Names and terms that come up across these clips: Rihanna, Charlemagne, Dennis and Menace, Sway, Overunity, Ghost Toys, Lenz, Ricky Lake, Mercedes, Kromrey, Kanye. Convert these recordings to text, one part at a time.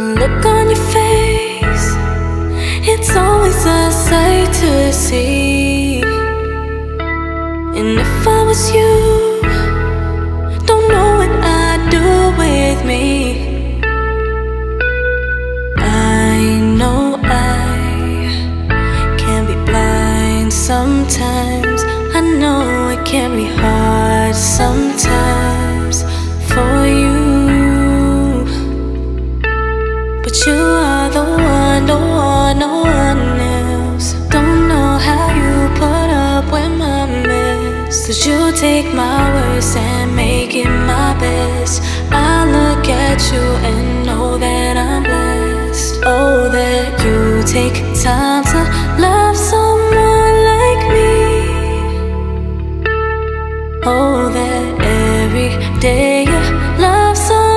The look on your face, it's always a sight to see. And if I was you, don't know what I'd do with me. I know I can be blind sometimes. I know it can be hard sometimes for you. But you are the one, no one, no one else. Don't know how you put up with my mess. Cause you take my worst and make it my best. I look at you and know that I'm blessed. Oh, that you take time to love someone like me. Oh, that every day you love someone.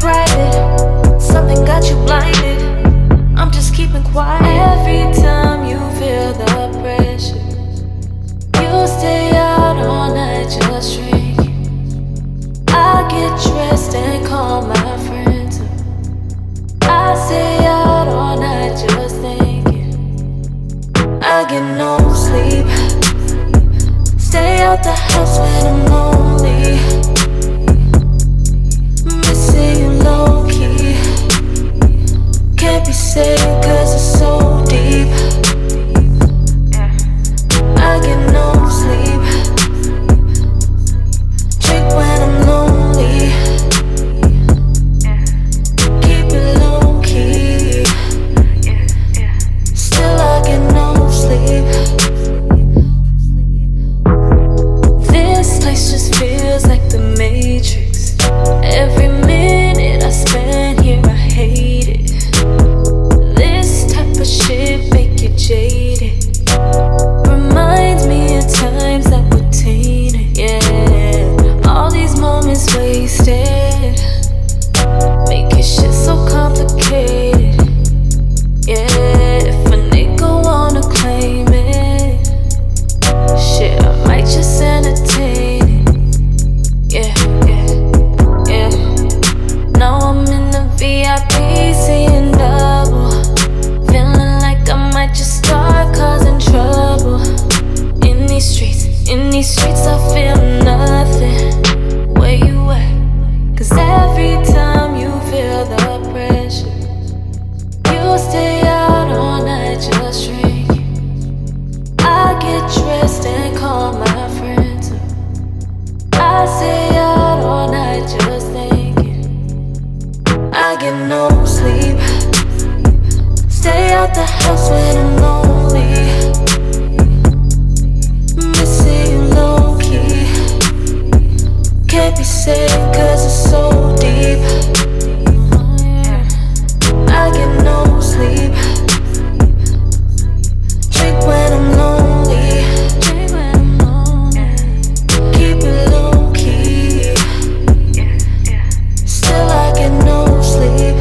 Private, something got you. list and call my friends up. I stay out all night just thinking. I get no sleep. Stay out the house when I'm lonely. Missing you low key. Can't be safe cause it's so deep. I get no sleep. Drink when I'm lonely. Keep it low key. Still I get no sleep.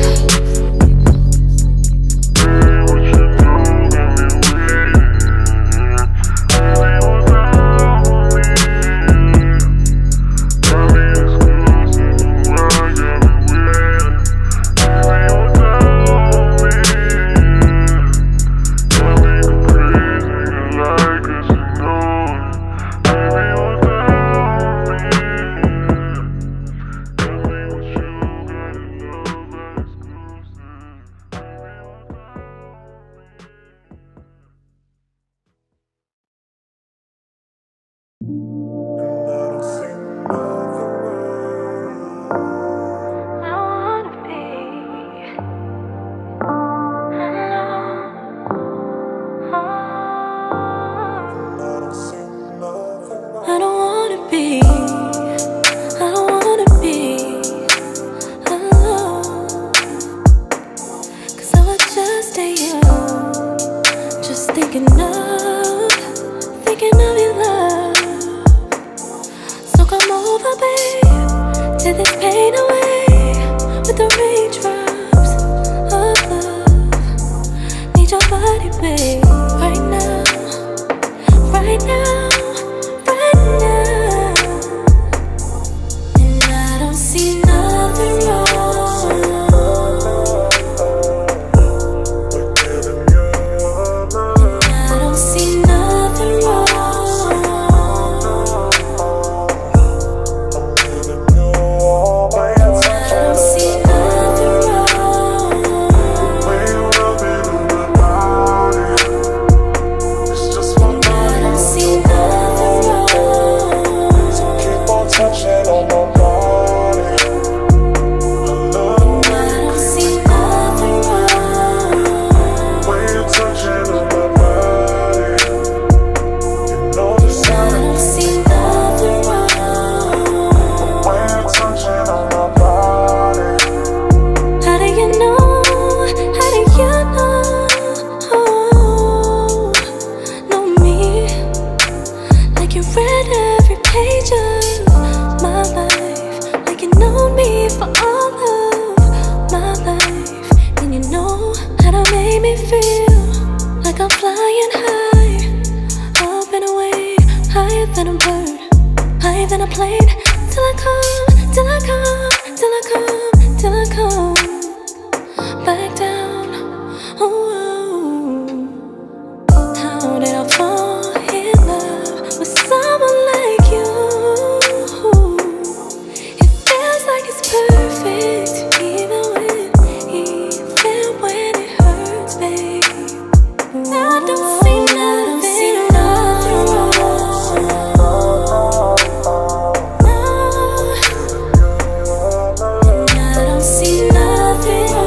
See nothing wrong.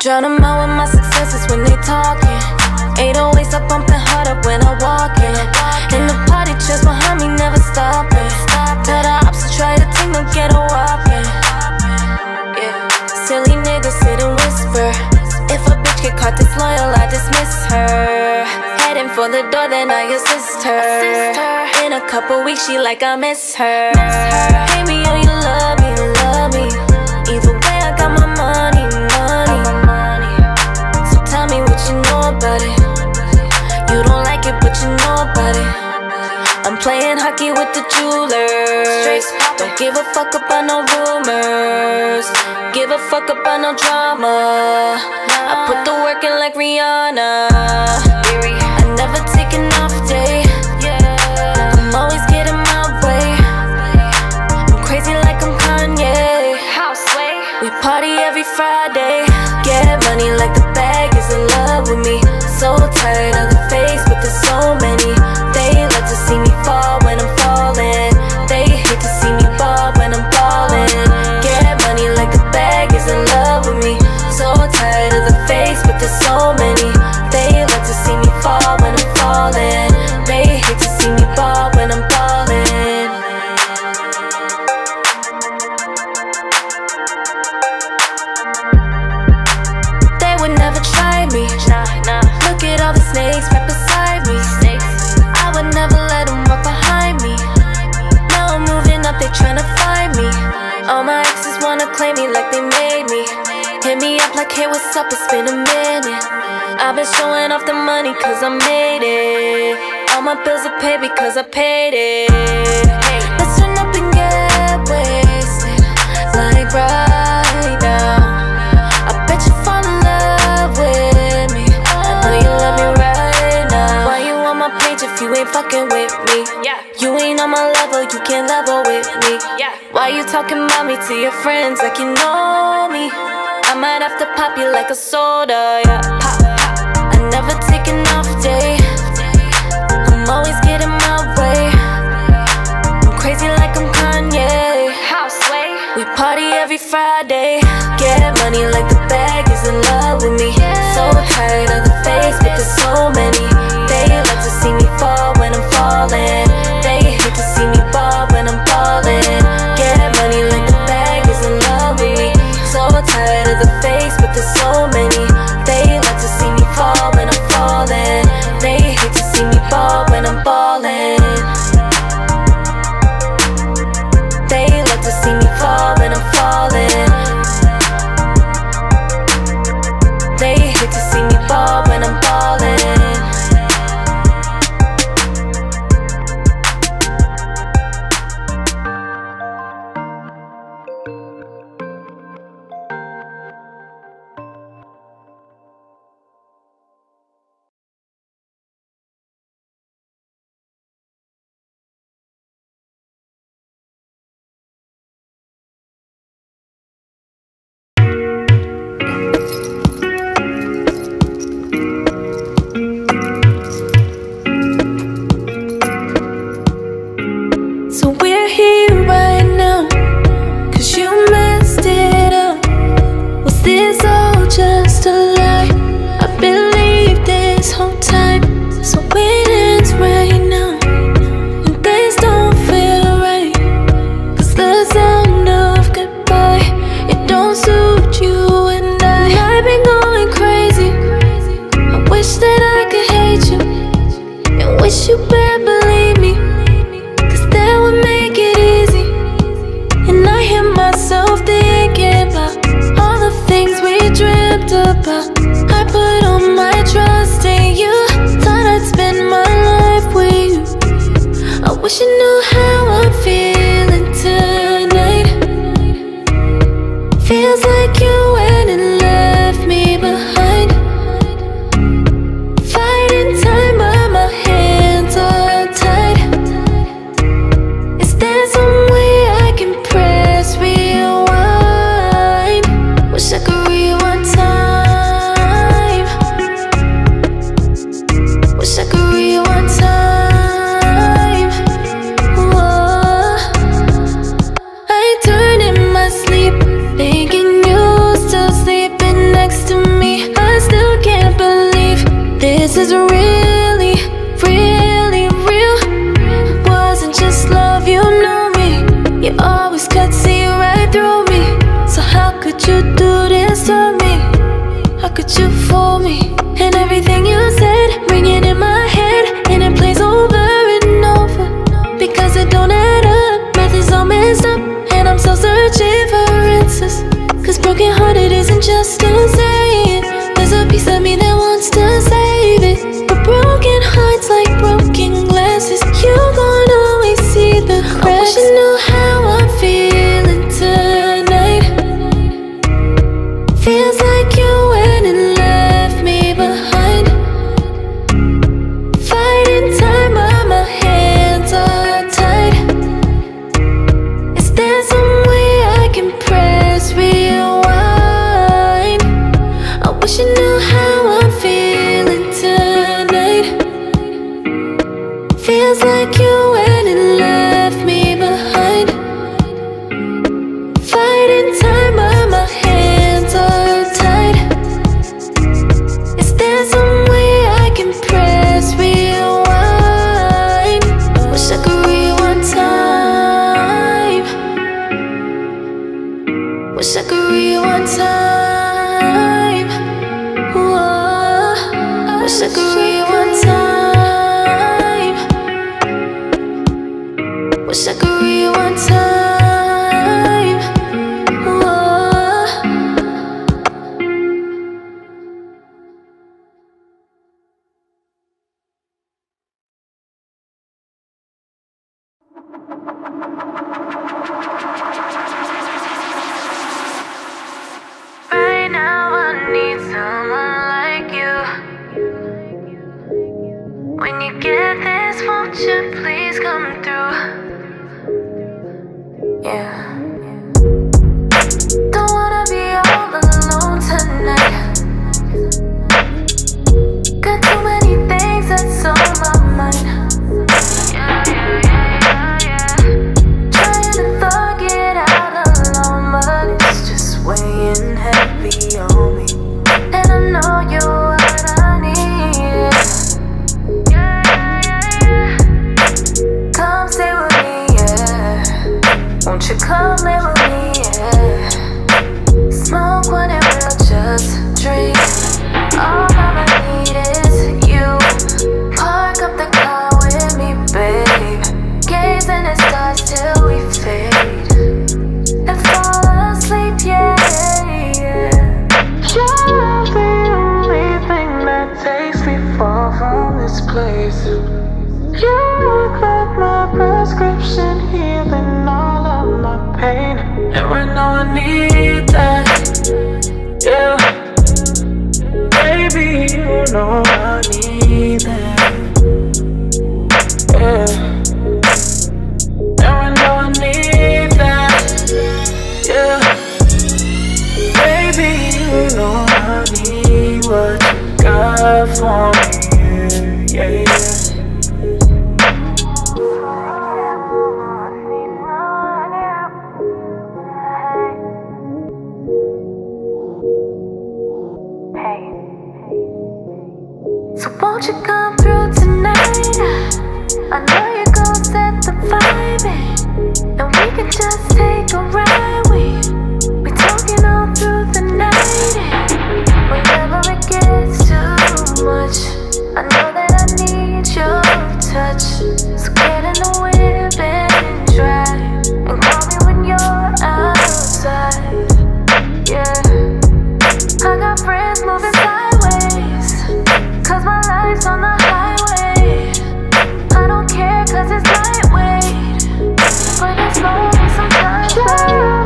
Drown them out with my successes when they talking. 808s up bumping hard up when I walk in. In the party, just behind me, never stopping. Tell the ops to try to team up, get a walking. Yeah. Silly niggas sit and whisper. If a bitch get caught disloyal, I dismiss her. Heading for the door, then I assist her. In a couple weeks, she like I miss her. Pay me or you love me, love me. Either way, I got my money. fuck about no rumors, give a fuck about no drama. I put the work in like Rihanna. I never take an off day. I'm always getting my way. I'm crazy like I'm Kanye. We party every Friday. Get money like the bag is in love with me. So tired of the face, but there's so many. They like to see me fall when I'm falling. They hate to see me ball when I'm balling. Get money like the bag is in love with me. So tired of the face, but there's so many. They like to see me fall when I'm falling. They hate to see me ball when I'm balling. They would never try me. Look at all the snakes right beside me. I would never let them walk behind me. Now I'm moving up, they tryna find me. All my exes wanna claim me like they made me. Hit me up like, hey, what's up, it's been a minute. I've been showing off the money cause I made it. All my bills are paid because I paid it. Hey, let's turn up and get wasted, like right now. I bet you fall in love with me. I know you love me right now. Why you on my page if you ain't fucking with me? Yeah. You ain't on my level, you can't level with me. Yeah. Why you talking about me to your friends like you know me? I might have to pop you like a soda, yeah. Pop, pop. I never take an off day. I'm always getting my way. I'm crazy like I'm Kanye. Sway. We party every Friday. Get money like the bag is in love with me. So tired of the face, but there's so many. They like to see me fall when I'm falling. They hate to see me ball when I'm balling. Get money like the bag is in love with me. So tired of the face, but there's so many. They like to see me fall when I'm falling. They hate to see me ball when I'm balling. They like to see me fall when I'm falling. They hate to see me ball when I'm balling. I wish I knew how I feel. like you went and left me behind. Fighting time but my hands are tied. Is there some way I can press rewind? Wish I could rewind time. Wish I could rewind time. Whoa. I wish I could rewind time. Wish I could rewind time. Right now I need someone like you. When you get this, won't you please come through? Yeah. Don't wanna be all alone tonight. Got too many things that's on my mind. Yeah. Trying to thug it out alone, but it's just weighing heavy on me. And I know you are what I need. Yeah. Come stay with me, yeah. Won't you come live with me, yeah. Smoke one and we'll just drink. All I need is you. Park up the car with me, babe. Gaze in the stars till we fade and fall asleep, yeah. You're the only thing that takes me far from this place. You look like my prescription, healing all of my pain. And right now I need that, yeah. Baby, you know I need that, yeah. And right now I need that, yeah. Baby, you know I need what you got for me, yeah. Won't you come through tonight? I know you're gon' set the vibe in. And we can just take a ride. We talking all through the night. Whenever it gets too much, I know that I need your touch. So get in the whip and drive, and call me when you're outside, yeah. I got friends moving sideways, 'cause my life's on the highway. I don't care 'cause it's lightweight, but it's lonely sometimes. You're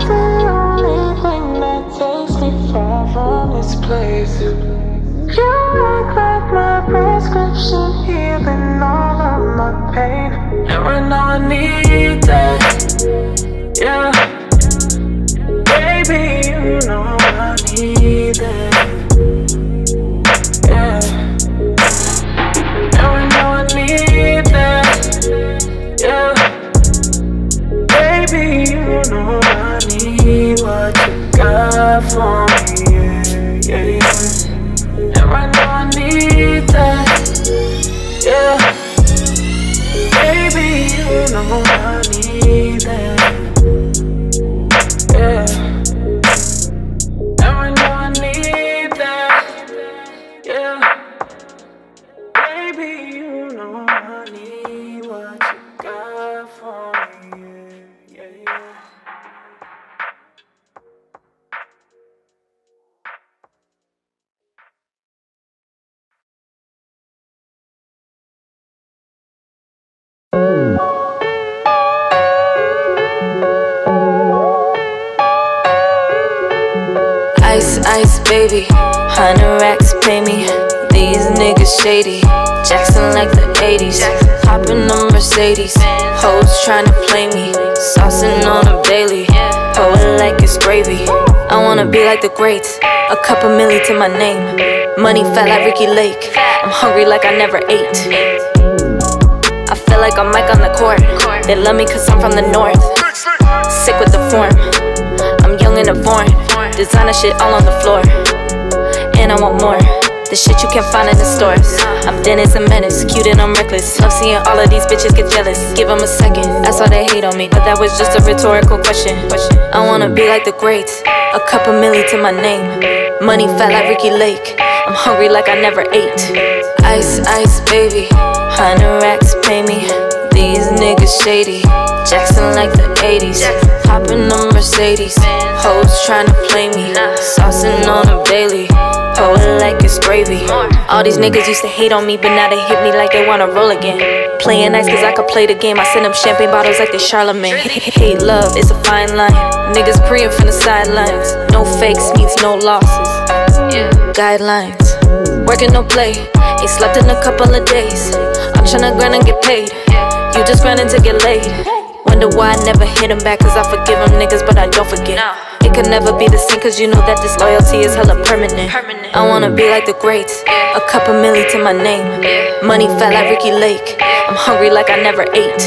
the only thing that takes me far from this place. You look like my prescription, healing all of my pain. And right now I need that, yeah. Baby, you know I need that, yeah. Need that, yeah. Baby, you know I need what you got for me, yeah. And right now I need that, yeah. Baby, you know I need that, yeah. Ice, baby, 100 racks, pay me. These niggas shady, Jackson like the 80s. Hoppin' on Mercedes, hoes tryna play me. Saucin' on them daily, pour it like it's gravy. I wanna be like the greats, a couple milli to my name. Money fat like Ricky Lake, I'm hungry like I never ate. feel like I'm Mike on the court. They love me cause I'm from the north. Sick with the form, I'm young and a born. Designer shit all on the floor, and I want more. The shit you can't find in the stores. I'm Dennis and Menace, cute and I'm reckless. Love seeing all of these bitches get jealous. Give them a second, that's all they hate on me. But that was just a rhetorical question. I wanna be like the greats, a couple milli to my name. Money fat like Ricky Lake, I'm hungry like I never ate. Ice, ice, baby, 100 racks pay me. These niggas shady, Jackson like the 80s. Poppin' a Mercedes, hoes tryna play me. Saucin' on them daily, pour it like it's gravy. All these niggas used to hate on me, but now they hit me like they wanna roll again. Playing nice cause I could play the game. I send them champagne bottles like they Charlemagne. Hate love, it's a fine line. Niggas preying from the sidelines. No fakes means no losses. Guidelines, working no play. Ain't slept in a couple of days. I'm tryna grind and get paid. You just grindin' to get laid. Wonder why I never hit them back, cause I forgive them niggas, but I don't forget. It could never be the same, cause you know that this loyalty is hella permanent. I wanna be like the greats, a couple milli to my name. Money fat like Ricky Lake, I'm hungry like I never ate.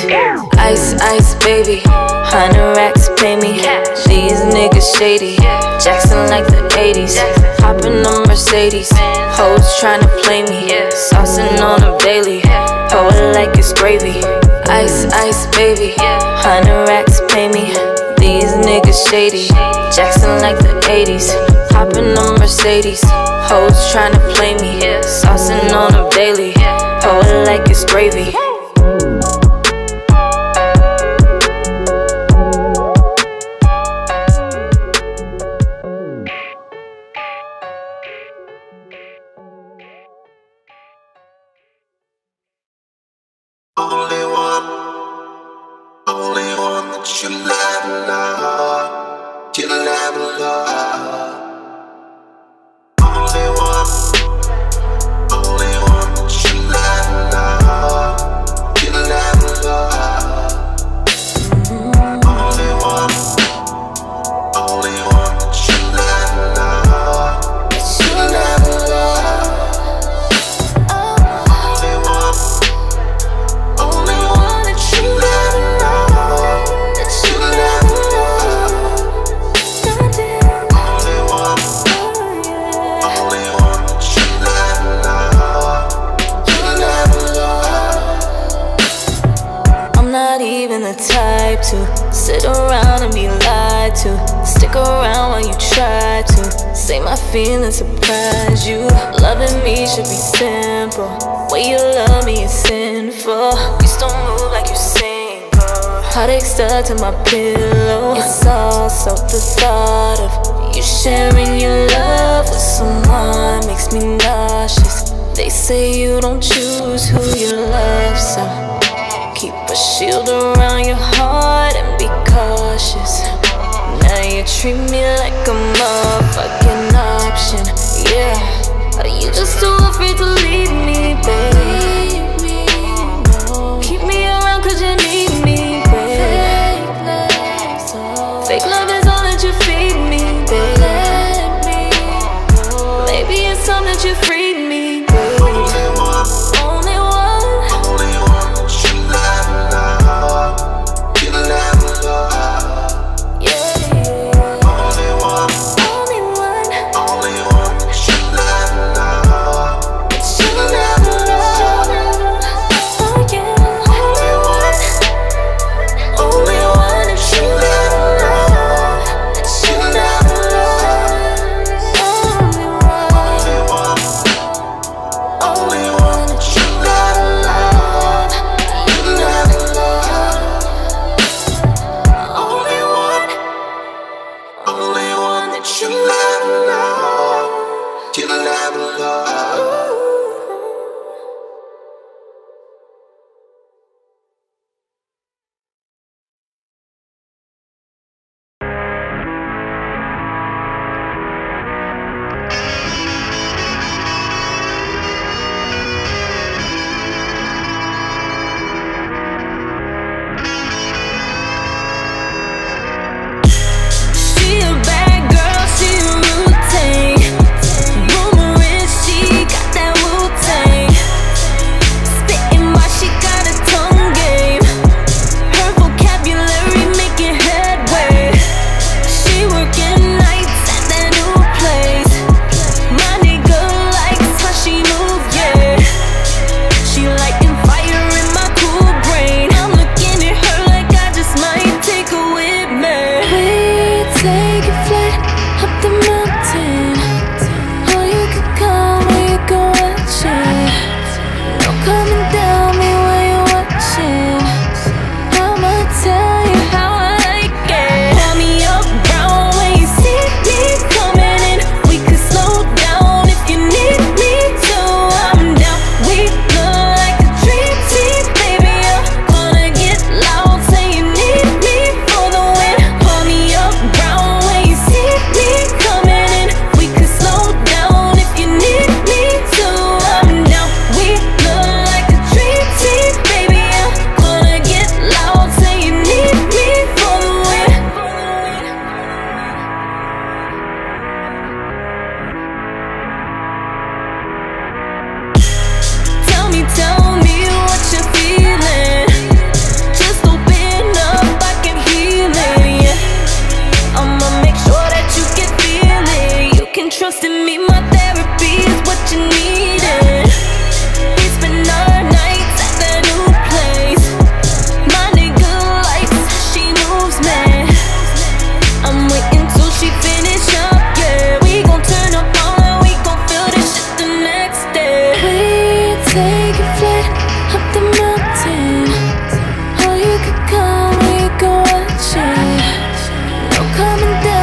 Ice, ice, baby, 100 racks pay me. These niggas shady, Jackson like the 80s. Poppin' a Mercedes, hoes tryna play me. Saucin' on them daily, pour it like it's gravy. Ice, ice, baby, 100 racks pay me. These niggas shady, Jackson like the 80s. Poppin' on Mercedes, hoes tryna play me. Saucin' on them daily, pour it like it's gravy. To my pillow, it's also the thought of you sharing your love with someone makes me nauseous. They say you don't choose who you love, so keep a shield around your heart and be cautious. Now you treat me like a motherfucking option, yeah. Are you just too afraid to leave me, babe? Keep me around cause you need. see my therapy is what you needed. We spend our nights at the new place. My nigga likes how she moves, man. I'm waiting till she finish up, yeah. We gon' turn up on and we gon' feel this shit the next day. We take a flight up the mountain. Oh, you could come, we could watch it. No coming down.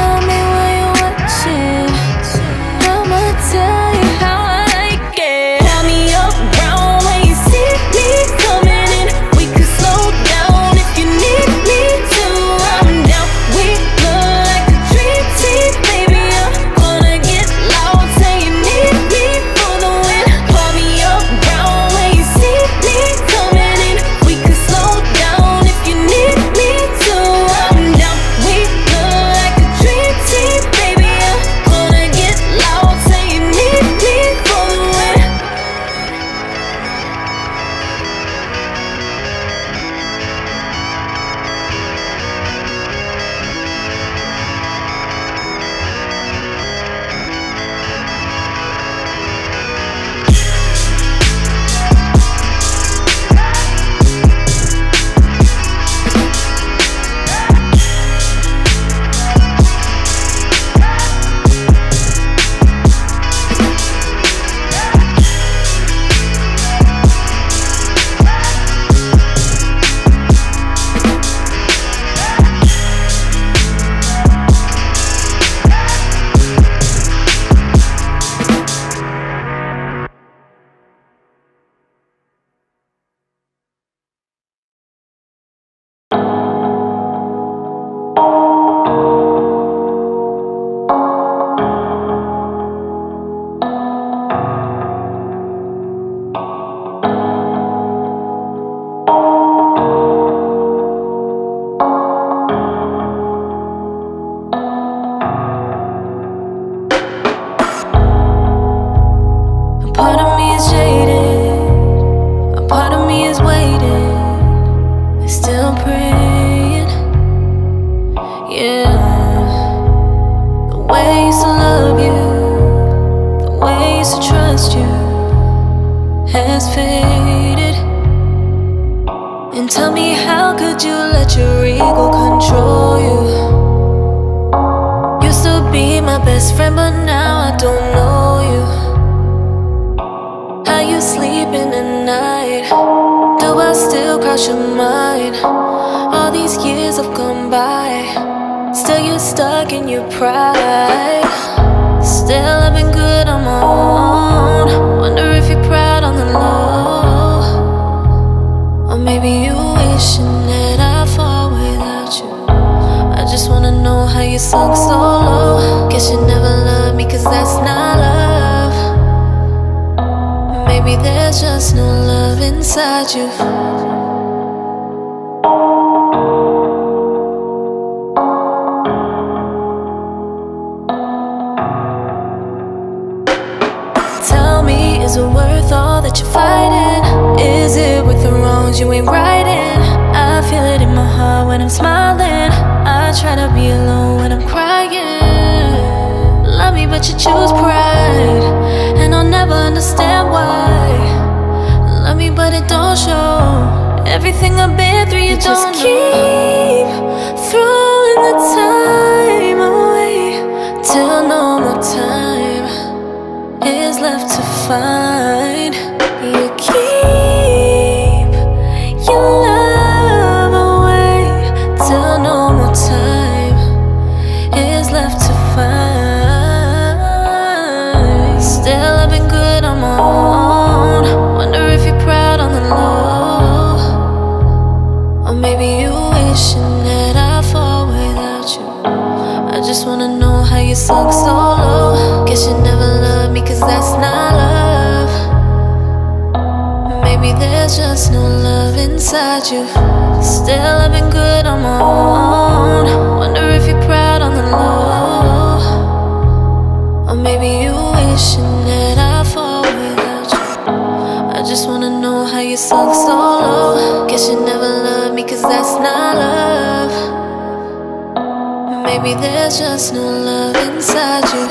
Maybe there's just no love inside you.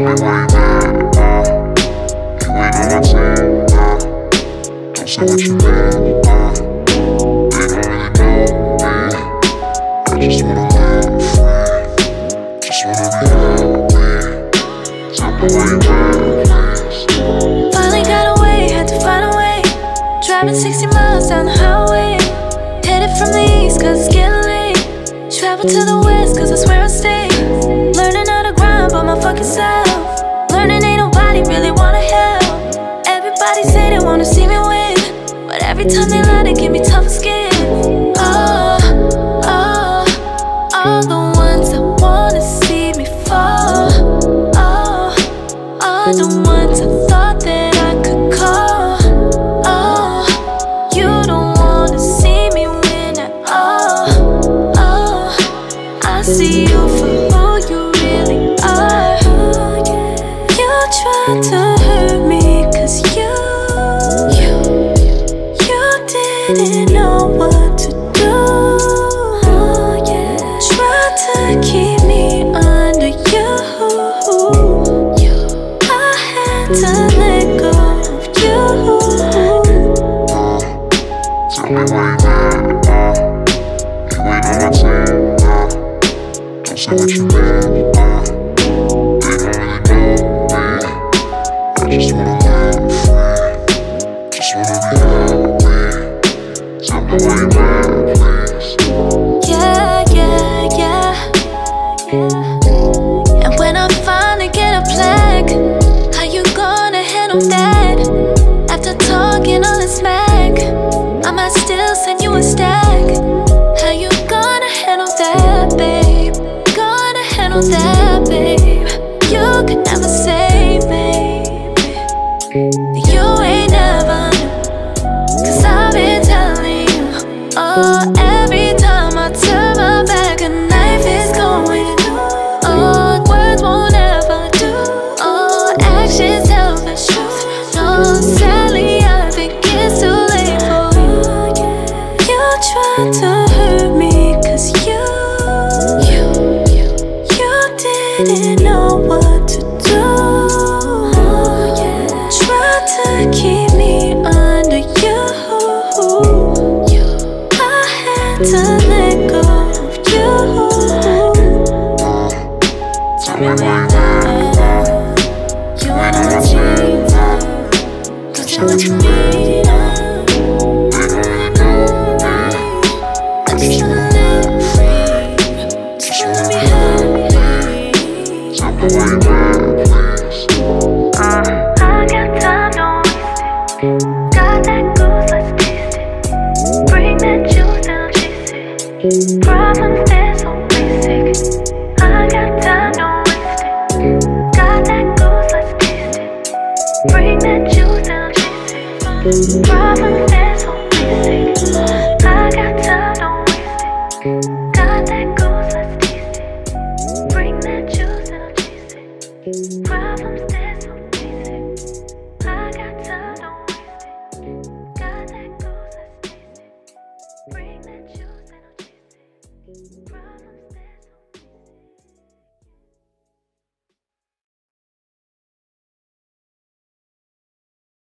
queen ain't mad, nah. You ain't on my team, nah. Don't say what you mean, nah. They don't really know me. I just wanna live free. Just wanna be happy. Tell me where you at, please. Finally got away, had to find a way. Driving 60 miles down the highway. Headed from the east, cause it's getting late. Travel to the west, cause that's where I stay. Learning how to grind by my fucking self. Learning ain't nobody really wanna help. Everybody say they wanna see me win, but every time they lie, they give me tough skin. Oh, oh, all the ones that wanna see me fall. Oh, all the ones I thought that I could call. Oh, you don't wanna see me win at all. Oh, I see you for to hurt me, cause you didn't know what to do. Oh, yeah. Tried to keep me under you. I had to let go of you. Tell me where you at, you ain't on my team, don't say what you mean, just wanna live free. Just wanna be happy. Tell me where you at, please. Yeah, yeah, yeah. And when I finally get a plaque, how you gonna handle that? After talking all this smack, I might still send you a stack. How you gonna handle that, babe? Gonna handle that, babe? You could never save me. You ain't never, cause I've been telling you. Oh, every time I turn my back, a knife is going. Oh, words won't ever do. Oh, actions tell the truth. No, sadly, I think it's too late for you. You tried to hurt me, cause you didn't know what to do. Keep me under you. I had to let go of you. Tell me where you at, you ain't on my team, don't say what you mean.